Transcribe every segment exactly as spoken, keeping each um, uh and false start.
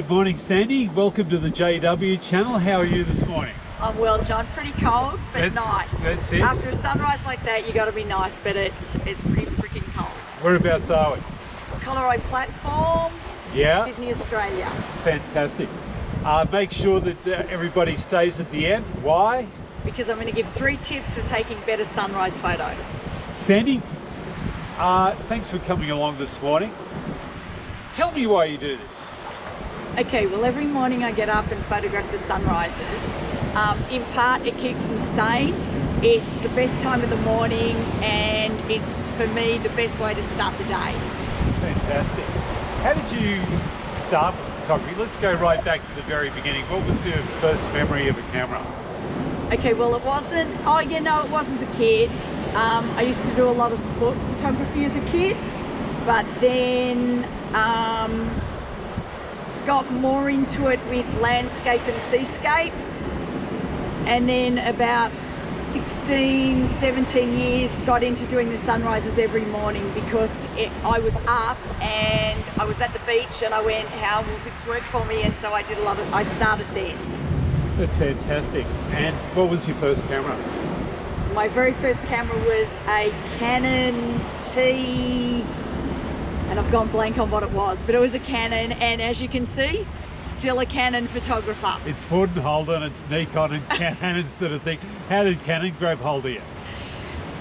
Good morning, Sandy. Welcome to the J W Channel. How are you this morning? I'm well, John. Pretty cold, but that's, nice. That's it. After a sunrise like that, you got to be nice, but it's it's pretty freaking cold. Whereabouts are we? Collaroy Platform. Yeah. Sydney, Australia. Fantastic. Uh, make sure that uh, everybody stays at the end. Why? Because I'm going to give three tips for taking better sunrise photos. Sandy, uh, thanks for coming along this morning. Tell me why you do this. Okay, well, every morning I get up and photograph the sunrises. Um, in part, it keeps me sane. It's the best time of the morning, and it's, for me, the best way to start the day. Fantastic. How did you start with photography? Let's go right back to the very beginning. What was your first memory of a camera? Okay, well, it wasn't, oh, you know, it was as a kid. Um, I used to do a lot of sports photography as a kid, but then um, got more into it with landscape and seascape. And then about sixteen, seventeen years, got into doing the sunrises every morning because it, I was up and I was at the beach and I went, how will this work for me? And so I did a lot of, I started there. That's fantastic. And what was your first camera? My very first camera was a Canon T, and I've gone blank on what it was, but it was a Canon, and as you can see, still a Canon photographer. It's Ford and Holden, it's Nikon and Canon sort of thing. How did Canon grab hold of you?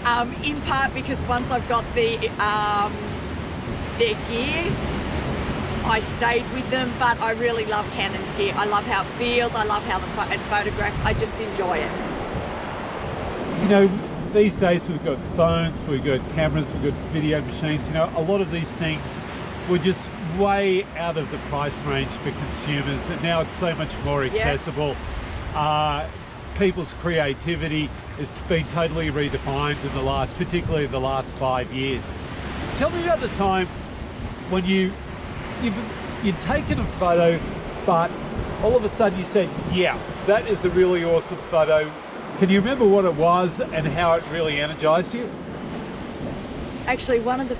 Um, in part because once I've got the um, their gear, I stayed with them, but I really love Canon's gear. I love how it feels, I love how the pho it photographs, I just enjoy it. You know, these days we've got phones, we've got cameras, we've got video machines, you know, a lot of these things were just way out of the price range for consumers, and now it's so much more accessible. Yeah. Uh, people's creativity has been totally redefined in the last, particularly in the last five years. Tell me about the time when you, you've, you've taken a photo, but all of a sudden you said, yeah, that is a really awesome photo. Can you remember what it was and how it really energized you? Actually, one of the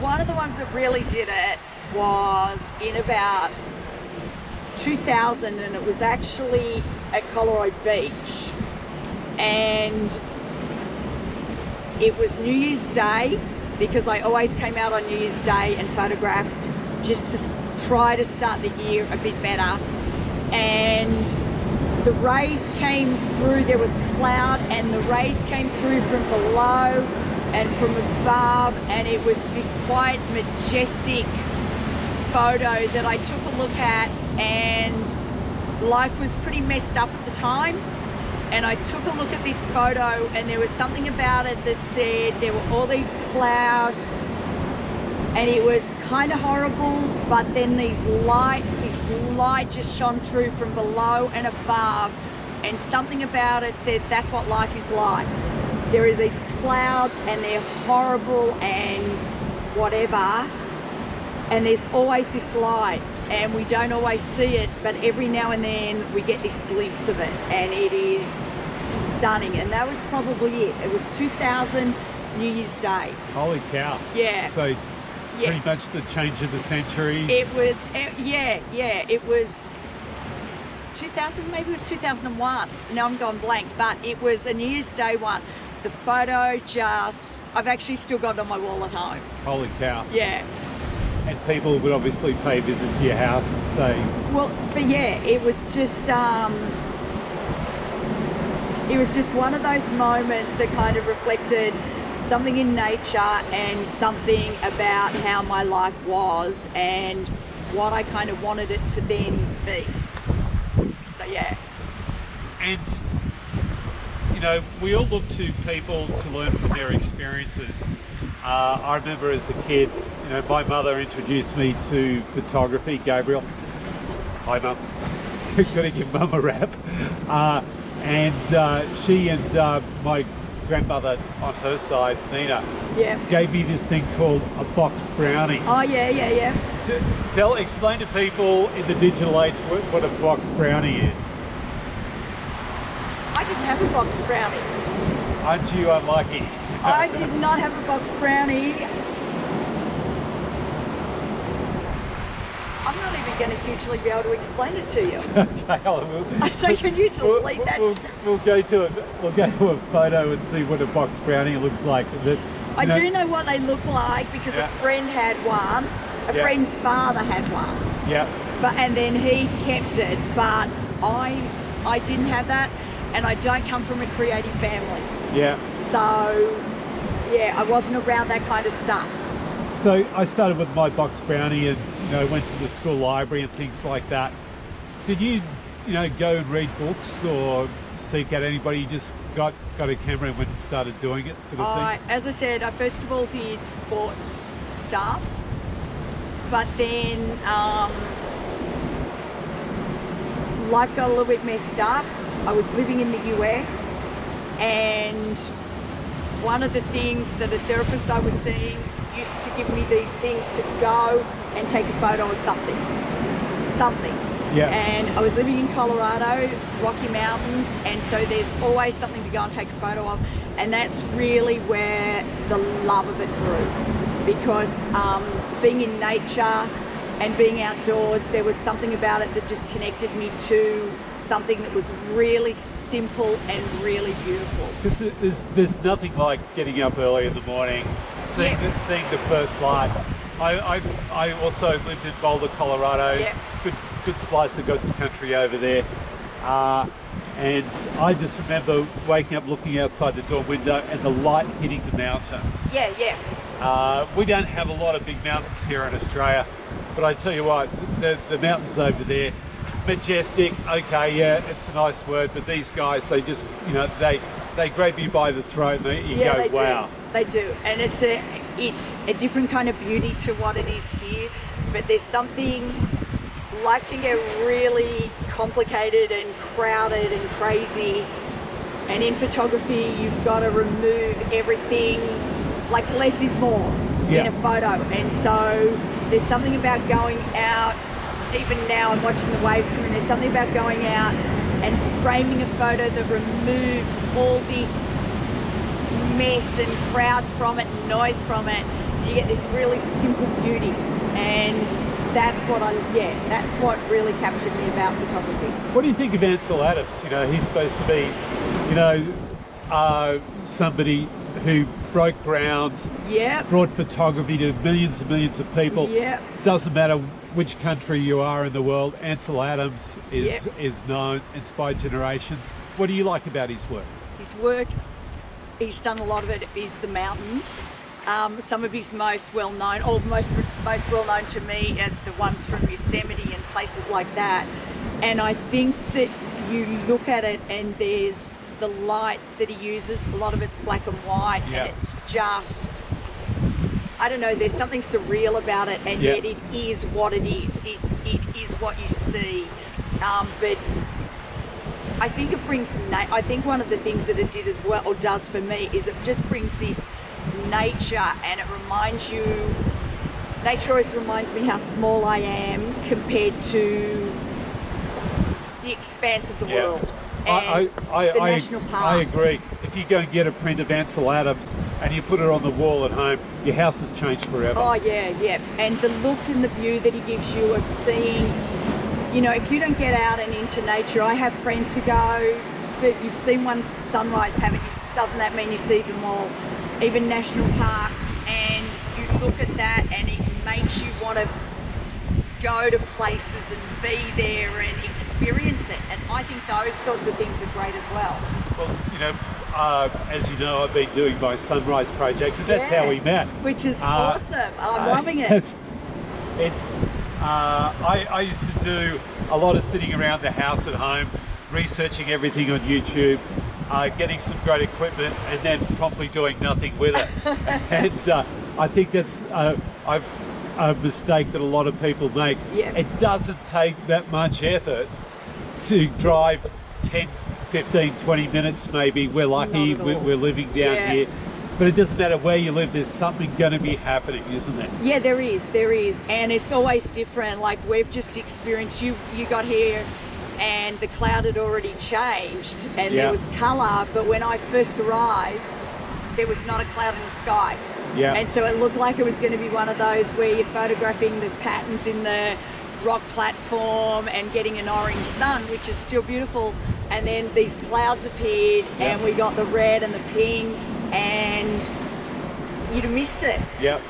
one of the ones that really did it was in about two thousand, and it was actually at Collaroy Beach, and it was New Year's Day, because I always came out on New Year's Day and photographed just to try to start the year a bit better. And the rays came through, there was cloud, and the rays came through from below and from above, and it was this quite majestic photo that I took a look at, and life was pretty messed up at the time, and I took a look at this photo, and there was something about it that said there were all these clouds, and it was kind of horrible, but then these light, this light just shone through from below and above, and something about it said that's what life is like. There are these clouds and they're horrible and whatever, and there's always this light, and we don't always see it, but every now and then we get this glimpse of it, and it is stunning. And that was probably it. It was two thousand, New Year's Day. Holy cow. Yeah. So yeah. Pretty much the change of the century. It was, it, yeah, yeah, it was two thousand, maybe it was two thousand one. Now I'm gone blank, but it was a New Year's Day one. The photo just, I've actually still got it on my wall at home. Holy cow. Yeah. And people would obviously pay visits to your house and say. Well, but yeah, it was just, um, it was just one of those moments that kind of reflected something in nature and something about how my life was and what I kind of wanted it to then be. So yeah. And you know, we all look to people to learn from their experiences. Uh, I remember as a kid, you know, my mother introduced me to photography. Gabriel, hi Mum. Gotta give Mum a wrap. Uh, and uh, she and uh, my grandmother on her side, Nina, yeah, gave me this thing called a box brownie. Oh yeah, yeah, yeah. T tell, explain to people in the digital age what, what a box brownie is. I didn't have a box brownie. Aren't you unlucky? I did not have a box brownie. I I'm not even going to hugely be able to explain it to you. Okay, well, we'll, so can you delete we'll, that? We'll, we'll go to a we'll go to a photo and see what a box brownie looks like. That, I know, do know what they look like because yeah. a friend had one. A yeah. friend's father had one. Yeah. But and then he kept it, but I I didn't have that, and I don't come from a creative family. Yeah. So yeah, I wasn't around that kind of stuff. So I started with my box brownie, and you know, went to the school library and things like that. Did you, you know, go and read books or seek out anybody? You just got got a camera and went and started doing it, sort of I, thing. As I said, I first of all did sports stuff, but then um, life got a little bit messed up. I was living in the U S, and one of the things that a therapist I was seeing used to give me these things to go and take a photo of something, something. Yeah. And I was living in Colorado, Rocky Mountains, and so there's always something to go and take a photo of, and that's really where the love of it grew, because um, being in nature and being outdoors, there was something about it that just connected me to something that was really simple and really beautiful. Because there's, there's nothing like getting up early in the morning, seeing, yep. seeing the first light. I, I, I also lived in Boulder, Colorado, yep. good, good slice of God's country over there. Uh, and I just remember waking up, looking outside the door window and the light hitting the mountains. Yeah, yeah. Uh, we don't have a lot of big mountains here in Australia, but I tell you what, the, the mountains over there, majestic, okay, yeah, it's a nice word, but these guys, they just, you know, they they grab you by the throat, and you yeah, go, they wow. Do. They do, and it's a, it's a different kind of beauty to what it is here, but there's something, life can get really complicated and crowded and crazy, and in photography, you've got to remove everything, like less is more yeah. in a photo, and so there's something about going out, even now I'm watching the waves come in, there's something about going out and framing a photo that removes all this mess and crowd from it and noise from it. You get this really simple beauty, and that's what I, yeah, that's what really captured me about photography. What do you think of Ansel Adams? You know, he's supposed to be, you know, uh, somebody who broke ground, yep. brought photography to millions and millions of people. Yep. Doesn't matter which country you are in the world, Ansel Adams is, yep. is known, inspired generations. What do you like about his work? His work, he's done a lot of it, is the mountains. Um, some of his most well-known, or most, most well-known to me, are the ones from Yosemite and places like that. And I think that you look at it and there's the light that he uses, a lot of it's black and white, yeah. and it's just, I don't know, there's something surreal about it, and yeah. yet it is what it is. It, it is what you see. Um, but I think it brings, na I think one of the things that it did as well, or does for me, is it just brings this nature, and it reminds you, nature always reminds me how small I am compared to the expanse of the yeah. world. I, I, I, I agree. If you go and get a print of Ansel Adams and you put it on the wall at home, your house has changed forever. Oh yeah, yeah. And the look and the view that he gives you of seeing, you know, if you don't get out and into nature, I have friends who go, but you've seen one sunrise, haven't you? Doesn't that mean you see them all? Even national parks, and you look at that and it makes you want to go to places and be there and experience it, and I think those sorts of things are great as well. Well, you know, uh, as you know, I've been doing my sunrise project, and that's yeah, how we met. Which is uh, awesome. I'm uh, loving it. It's, it's uh, I, I used to do a lot of sitting around the house at home, researching everything on YouTube, uh, getting some great equipment, and then promptly doing nothing with it. And uh, I think that's, uh, I've a mistake that a lot of people make. Yep. It doesn't take that much effort to drive ten, fifteen, twenty minutes maybe. We're lucky we're, we're living down yeah. here. But it doesn't matter where you live, there's something going to be happening, isn't there? Yeah, there is, there is. And it's always different. Like we've just experienced, you, you got here and the cloud had already changed and yeah. there was colour, but when I first arrived, there was not a cloud in the sky. Yeah. And so it looked like it was going to be one of those where you're photographing the patterns in the rock platform and getting an orange sun, which is still beautiful. And then these clouds appeared, yep. and we got the red and the pinks, and you'd have missed it. Yeah.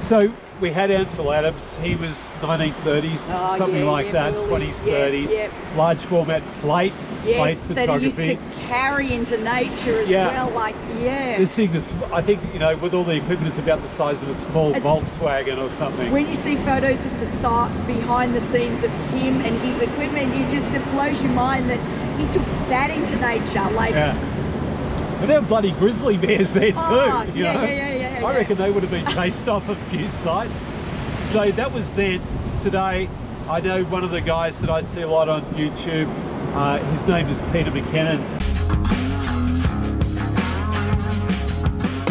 So we had Ansel Adams. He was nineteen thirties, oh, something yeah, like yeah, that, really. twenties, thirties. Yeah, yeah. Large format plate, yes, plate photography. Yes, that he used to carry into nature as yeah. well. Like, yeah. This thing, this, I think, you know, with all the equipment, it's about the size of a small it's, Volkswagen or something. When you see photos of the site behind the scenes of him and his equipment, you just, it blows your mind that he took that into nature. Like, yeah. But there were bloody grizzly bears there too, oh, you yeah, know. Yeah, yeah, yeah, yeah. I reckon they would have been chased off a few sites. So that was then. Today, I know one of the guys that I see a lot on YouTube, uh, his name is Peter McKinnon.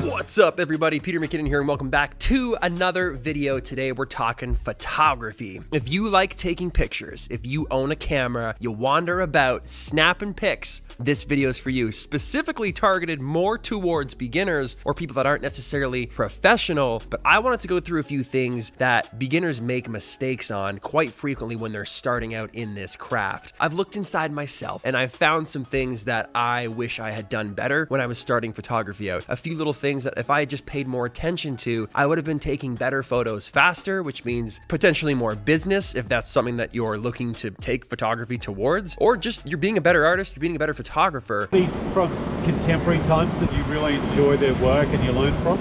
What's up everybody, Peter McKinnon here and welcome back to another video. Today we're talking photography. If you like taking pictures, if you own a camera, you wander about snapping pics, this video is for you, specifically targeted more towards beginners or people that aren't necessarily professional. But I wanted to go through a few things that beginners make mistakes on quite frequently when they're starting out in this craft. I've looked inside myself and I've found some things that I wish I had done better when I was starting photography out. A few little things that if I had just paid more attention to, I would have been taking better photos faster, which means potentially more business if that's something that you're looking to take photography towards, or just you're being a better artist, you're being a better photographer. photographer. From contemporary times that you really enjoy their work and you learn from?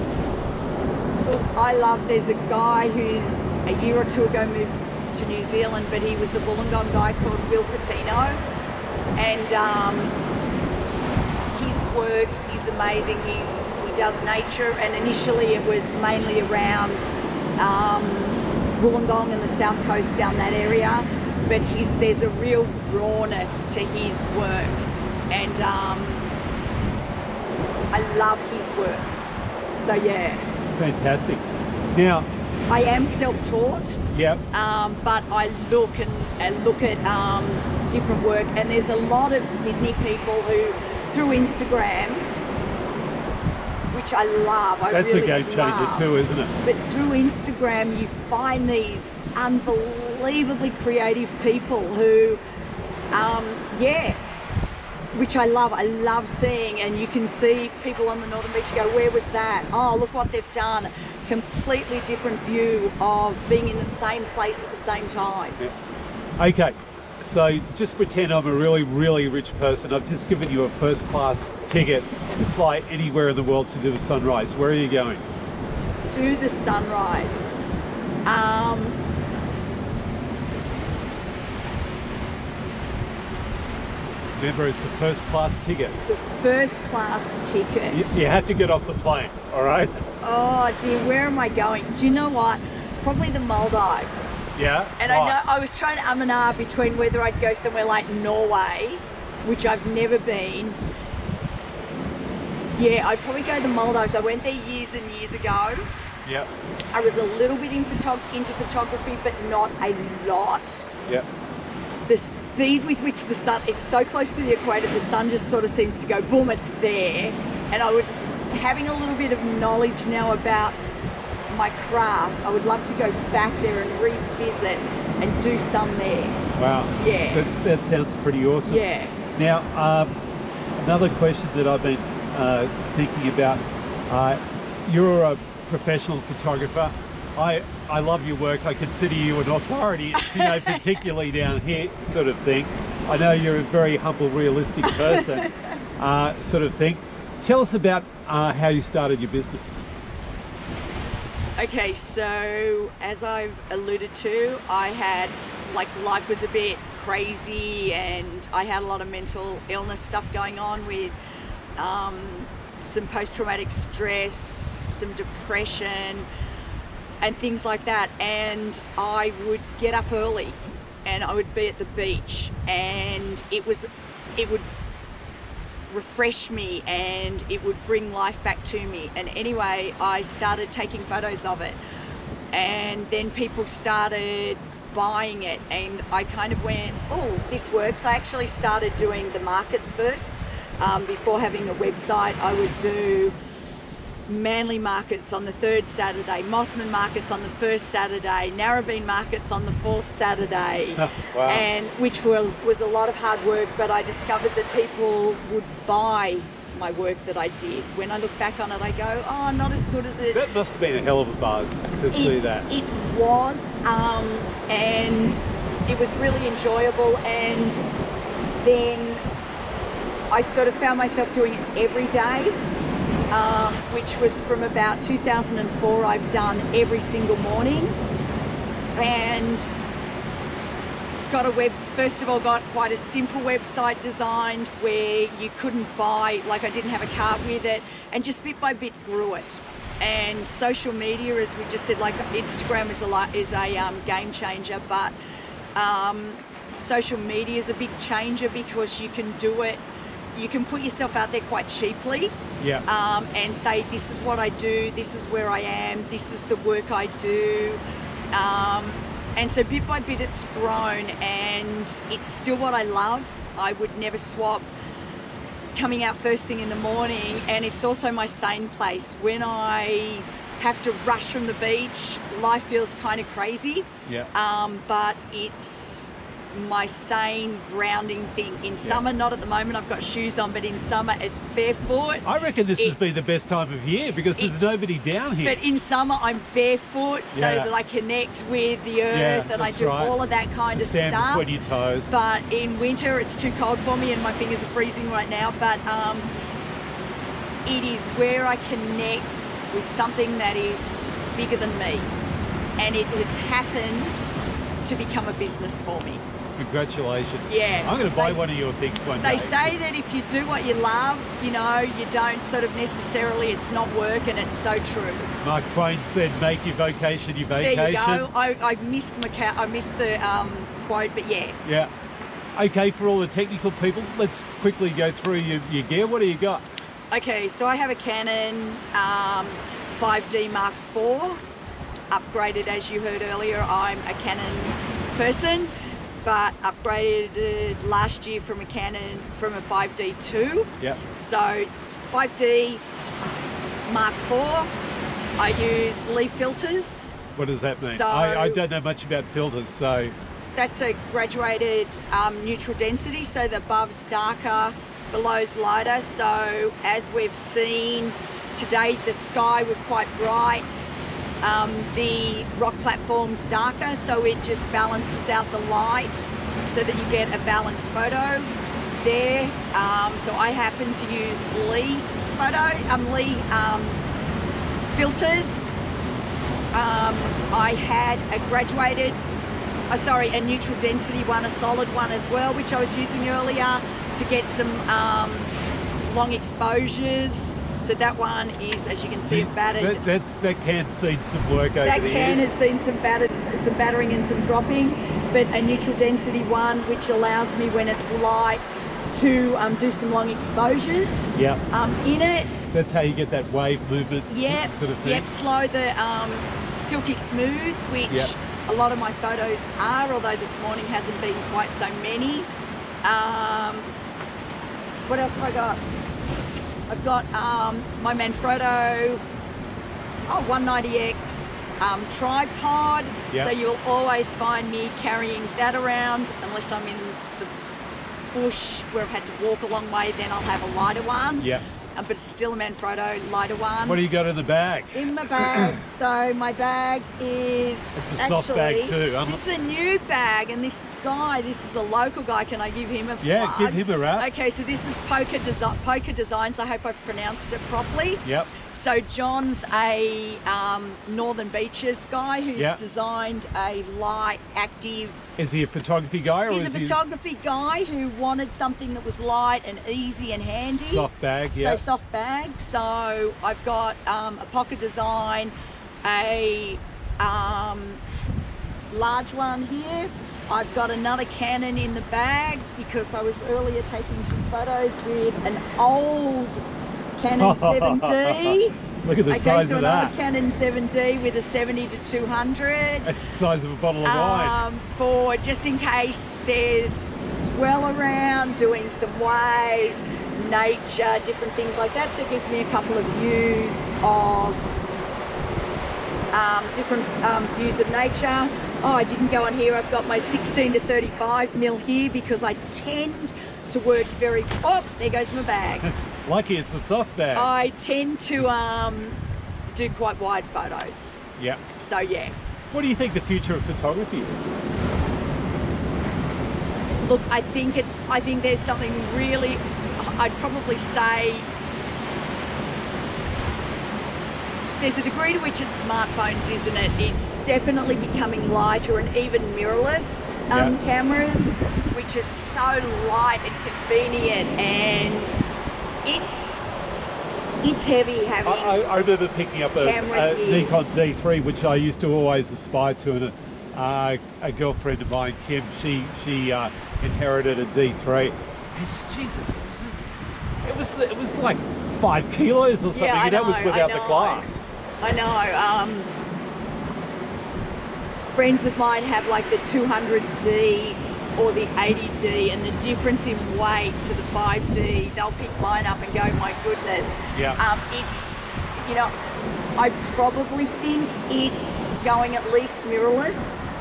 Look, I love, there's a guy who a year or two ago moved to New Zealand, but he was a Wollongong guy called Bill Patino, and um, his work is amazing. He's, he does nature, and initially it was mainly around um, Wollongong and the south coast down that area, but he's, there's a real rawness to his work. And um, I love his work, so yeah. Fantastic. Now, I am self-taught. Yeah. Um, but I look and, and look at um, different work, and there's a lot of Sydney people who, through Instagram, which I love. I That's really a game love, changer too, isn't it? But through Instagram, you find these unbelievably creative people who, um, yeah. which I love, I love seeing, and you can see people on the Northern Beach, you go, where was that? Oh, look what they've done. Completely different view of being in the same place at the same time. Yeah. Okay, so just pretend I'm a really, really rich person. I've just given you a first class ticket to fly anywhere in the world to do the sunrise. Where are you going? To do the sunrise. Um, Remember, it's a first class ticket. It's a first class ticket. You, you have to get off the plane, all right? Oh dear, where am I going? Do you know what? Probably the Maldives. Yeah? And oh. I know I was trying to um and ah between whether I'd go somewhere like Norway, which I've never been. Yeah, I'd probably go to the Maldives. I went there years and years ago. Yeah. I was a little bit in photog into photography, but not a lot. Yeah. The speed with which the sun, it's so close to the equator, the sun just sort of seems to go, boom, it's there. And I would, having a little bit of knowledge now about my craft, I would love to go back there and revisit and do some there. Wow. Yeah. That, that sounds pretty awesome. Yeah. Now, um, another question that I've been uh, thinking about, uh, you're a professional photographer. I, I love your work, I consider you an authority, you know, particularly down here sort of thing. I know you're a very humble, realistic person uh, sort of thing. Tell us about uh, how you started your business. Okay, so as I've alluded to, I had, like, life was a bit crazy and I had a lot of mental illness stuff going on with um, some post-traumatic stress, some depression, and things like that. And I would get up early and I would be at the beach, and it was, it would refresh me and it would bring life back to me. And anyway, I started taking photos of it, and then people started buying it, and I kind of went, oh, this works. I actually started doing the markets first. Um, before having a website, I would do Manly Markets on the third Saturday, Mossman Markets on the first Saturday, Narrabeen Markets on the fourth Saturday, oh, wow. and which were, was a lot of hard work, but I discovered that people would buy my work that I did. When I look back on it, I go, oh, not as good as it... That must have been a hell of a buzz to it, see that. It was, um, and it was really enjoyable, and then I sort of found myself doing it every day. Um, which was from about two thousand four. I've done every single morning, and got a webs. First of all, got quite a simple website designed where you couldn't buy, like I didn't have a cart with it, and just bit by bit grew it. And social media, as we just said, like Instagram is a lot, is a um, game changer, but um, social media is a big changer because you can do it. You can put yourself out there quite cheaply, yeah. um, and say, this is what I do, this is where I am, this is the work I do. Um, and so bit by bit it's grown, and it's still what I love. I would never swap coming out first thing in the morning, and it's also my sane place. When I have to rush from the beach, life feels kind of crazy, yeah. um, but it's my sane grounding thing in summer. Yeah. Not at the moment, I've got shoes on, but in summer it's barefoot. I reckon this has been the best time of year because there's nobody down here. But in summer I'm barefoot so yeah. that I connect with the earth, yeah, and I do right. all of that kind the of sand stuff. Between your toes. But in winter it's too cold for me and my fingers are freezing right now, but um, it is where I connect with something that is bigger than me, and it has happened to become a business for me. Congratulations. Yeah. I'm going to buy they, one of your things one they day. They say that if you do what you love, you know, you don't sort of necessarily, it's not work, and it's so true. Mark Twain said, make your vocation your vacation. There you go. I, I missed Macau, I missed the um, quote, but yeah. Yeah. Okay, for all the technical people, let's quickly go through your, your gear. What do you got? Okay, so I have a Canon um, five D Mark four, upgraded, as you heard earlier. I'm a Canon person, but upgraded last year from a Canon, from a five D two. Yep. So five D Mark four, I use Lee filters. What does that mean? So I, I don't know much about filters, so. That's a graduated um, neutral density, so the above's darker, below's lighter. So as we've seen today, the sky was quite bright. Um, the rock platform's darker, so it just balances out the light so that you get a balanced photo there. Um, so I happen to use Lee photo, um, Lee um, filters. Um, I had a graduated, oh, sorry, a neutral density one, a solid one as well, which I was using earlier to get some um, long exposures. So that one is, as you can see, battered. That, that's, that can's seen some work over the years. That can has seen some, battered, some battering and some dropping, but a neutral density one, which allows me when it's light to um, do some long exposures yep. um, in it. That's how you get that wave movement yep. sort of thing. Yep, slow the um, silky smooth, which yep. a lot of my photos are, although this morning hasn't been quite so many. Um, what else have I got? I've got um, my Manfrotto oh, one ninety X um, tripod, yep. so you'll always find me carrying that around unless I'm in the bush where I've had to walk a long way, then I'll have a lighter one. Yeah. Um, but it's still a Manfrotto lighter one. What do you got in the bag? In my bag, so my bag is it's a actually, soft bag too. I'm this is a new bag, and this guy, this is a local guy. Can I give him a plug? Yeah, give him a wrap. Okay, so this is Poker Desi Poker Designs. I hope I've pronounced it properly. Yep. So John's a um, Northern Beaches guy who's yep. designed a light, active. Is he a photography guy? Or he's is a photography he... guy who wanted something that was light and easy and handy. Soft bag, yeah. So soft bag. So I've got um, a Pocket Design, a um, large one here. I've got another Canon in the bag because I was earlier taking some photos with an old Canon seven D. Look at the okay, size so of that. Okay, so another Canon seven D with a seventy to two hundred. That's the size of a bottle of wine. Um, for just in case there's swell around, doing some waves, nature, different things like that. So it gives me a couple of views of um, different um, views of nature. Oh, I didn't go on here. I've got my sixteen to thirty-five mil here because I tend to work very, oh, there goes my bag. It's lucky it's a soft bag. I tend to um, do quite wide photos. Yeah. So yeah. What do you think the future of photography is? Look, I think it's, I think there's something really, I'd probably say, there's a degree to which it's smartphones, isn't it? It's definitely becoming lighter, and even mirrorless um, yeah. cameras, which is so light and convenient, and it's it's heavy having. I, I remember picking up a, a Nikon D three, which I used to always aspire to, and a, uh, a girlfriend of mine, Kim, she she uh, inherited a D three. It's, Jesus, it was it was like five kilos or something, yeah, and know, that was without the glass. I know. Um, friends of mine have like the two hundred D or the eighty D, and the difference in weight to the five D, they'll pick mine up and go, my goodness. Yeah. Um, it's, you know, I probably think it's going at least mirrorless.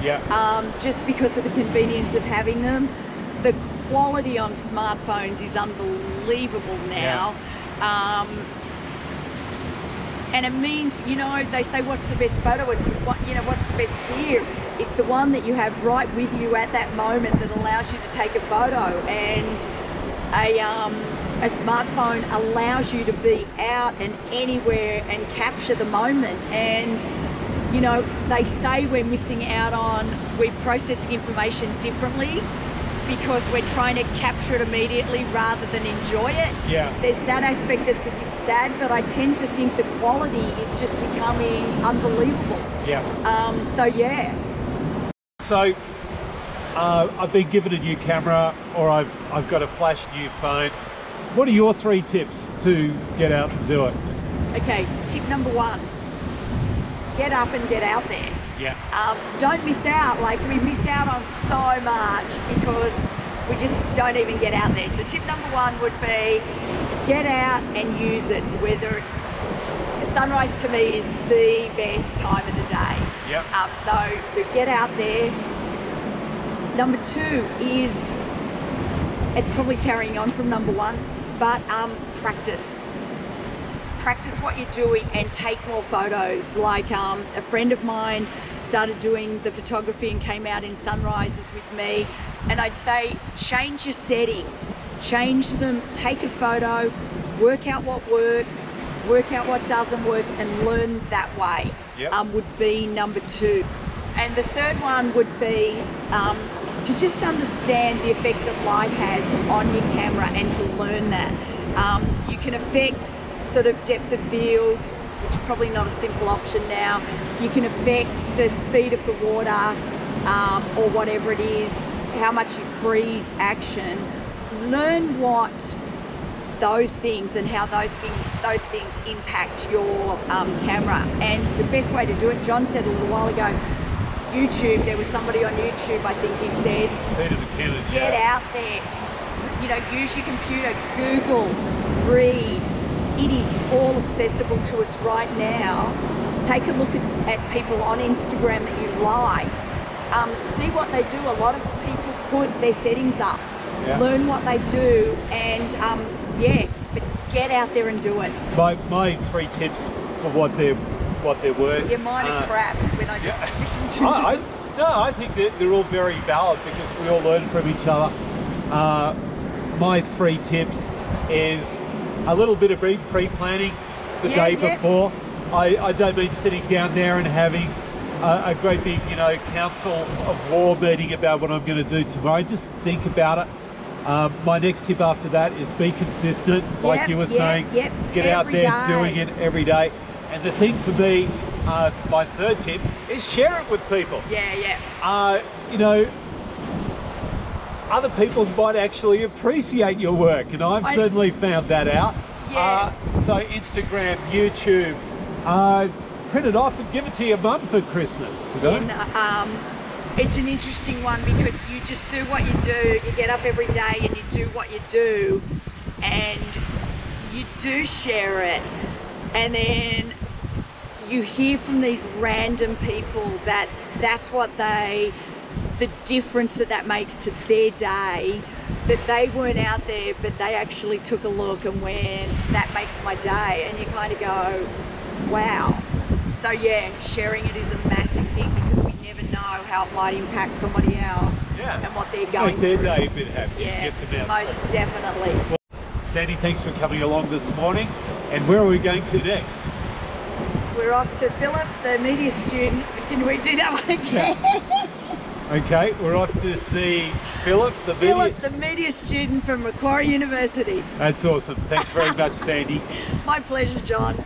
Yeah. Um, just because of the convenience of having them. The quality on smartphones is unbelievable now. Yeah. Um, And it means, you know, they say, what's the best photo? It's what, you know, what's the best gear? It's the one that you have right with you at that moment that allows you to take a photo. And a, um, a smartphone allows you to be out and anywhere and capture the moment. And, you know, they say we're missing out on, we process information differently because we're trying to capture it immediately rather than enjoy it. Yeah. There's that aspect that's a bit sad, but I tend to think the quality is just becoming unbelievable. Yeah. Um, so yeah. So uh, I've been given a new camera, or I've I've got a flash new phone. What are your three tips to get out and do it? Okay. Tip number one: get up and get out there. Yeah. Um, don't miss out. Like, we miss out on so much because we just don't even get out there. So tip number one would be get out and use it. Whether sunrise to me is the best time of the day. Yep. Um, so so get out there. Number two is, it's probably carrying on from number one, but um, practice. Practice what you're doing and take more photos. Like um, a friend of mine started doing the photography and came out in sunrises with me, and I'd say change your settings, change them, take a photo, work out what works, work out what doesn't work, and learn that way. Yep. Um, would be number two. And the third one would be um, to just understand the effect that light has on your camera and to learn that. Um, you can affect sort of depth of field, which is probably not a simple option now. You can affect the speed of the water um, or whatever it is, how much you freeze action. Learn what those things and how those things those things impact your um, camera. And the best way to do it, John said a little while ago, YouTube, there was somebody on YouTube, I think he said, Peter McKinnon, get yeah. out there, you know, use your computer, Google, read. It is all accessible to us right now. Take a look at, at people on Instagram that you like. Um, see what they do. A lot of people put their settings up. Yeah. Learn what they do, and um, yeah, but get out there and do it. My, my three tips for what they're, what they're worth. Yeah, mine are uh, crap when I just yeah. listen to I, them. I, no, I think they're, they're all very valid because we all learn from each other. Uh, my three tips is a little bit of pre-planning the yeah, day yeah. before. I, I don't mean sitting down there and having a, a great big, you know, council of war meeting about what I'm going to do tomorrow. Just think about it. Um, my next tip after that is be consistent, like yep, you were yep, saying. Yep, get out there day. doing it every day. And the thing for me, uh, my third tip, is share it with people. Yeah, yeah. Uh, you know, other people might actually appreciate your work, and I've I, certainly found that out. Yeah. Uh, so Instagram, YouTube, uh, print it off and give it to your mum for Christmas. You know? In, um, It's an interesting one because you just do what you do, you get up every day and you do what you do, and you do share it, and then you hear from these random people that that's what they, the difference that that makes to their day, that they weren't out there but they actually took a look and went, that makes my day, and you kind of go, wow. So yeah, sharing it is a massive thing, because we never know how it might impact somebody else, yeah, and what they're going through. Make their day a bit happy. Yeah, get them out. Most definitely. Well, Sandy, thanks for coming along this morning. And where are we going to next? We're off to Philip, the media student. Can we do that one again? Yeah. Okay, we're off to see Philip, the media... Philip, the media student from Macquarie University. That's awesome. Thanks very much, Sandy. My pleasure, John.